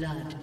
blood.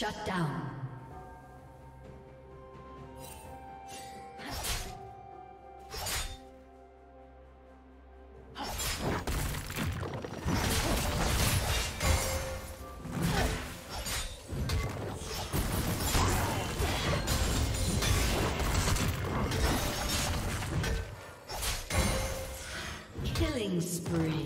Shut down. Killing spree.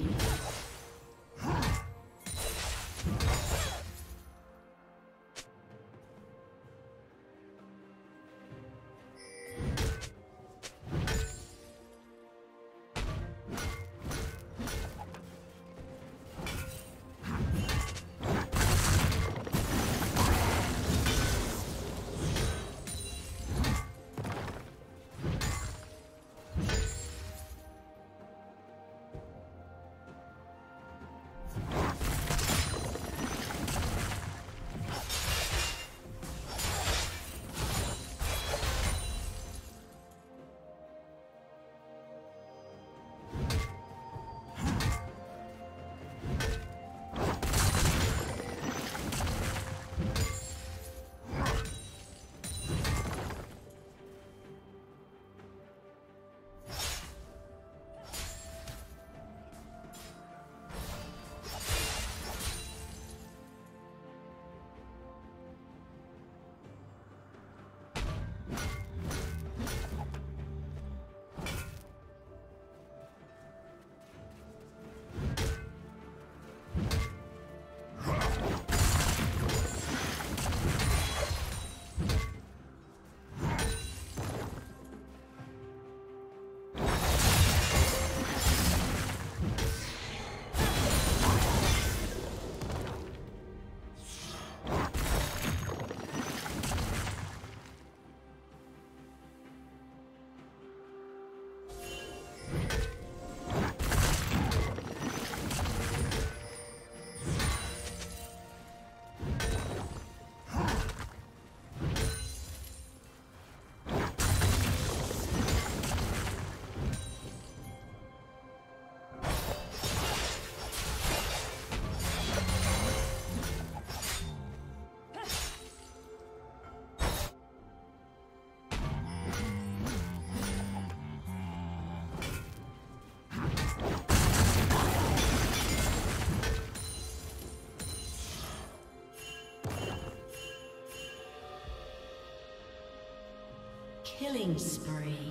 Killing spree.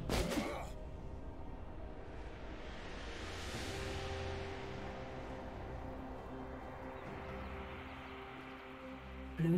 Blue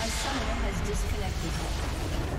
A summoner has disconnected.